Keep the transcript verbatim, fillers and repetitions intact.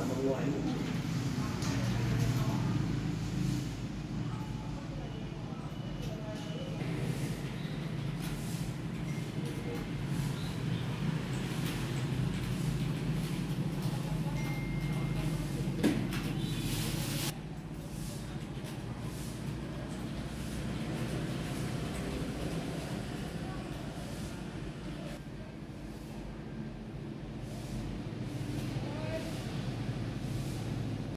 on the one.